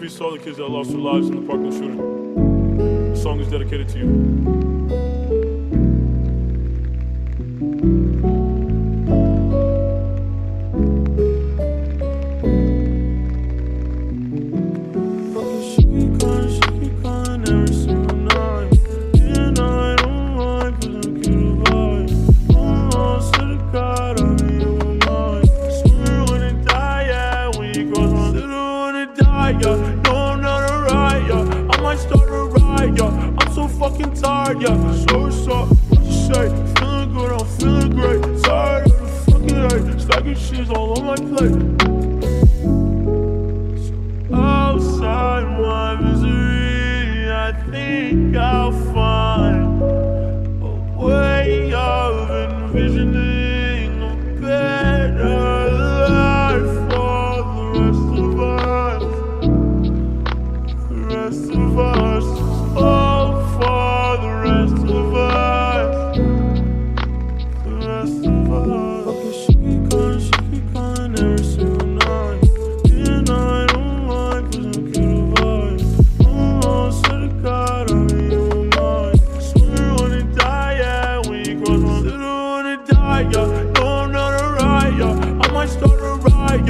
and peace to all the kids that lost their lives in the Parkland shooting. The song is dedicated to you. Fucking tired, yeah. So sorry, what you say? Feeling good, I'm feeling great. Tired of the fucking hate, stacking shit's all on my plate. So outside my misery, I think I'll find a way of envisioning a better life for the rest of us. The rest of us. Oh,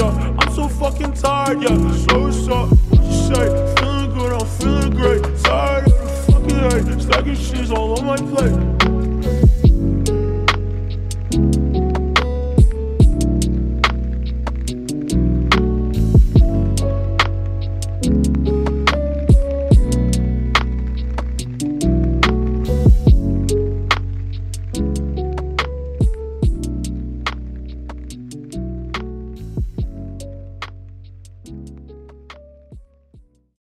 I'm so fucking tired, yeah. So sorry, what you say? Feeling good, I'm feeling great. Tired of the fucking hate, stacking shit's all on my plate.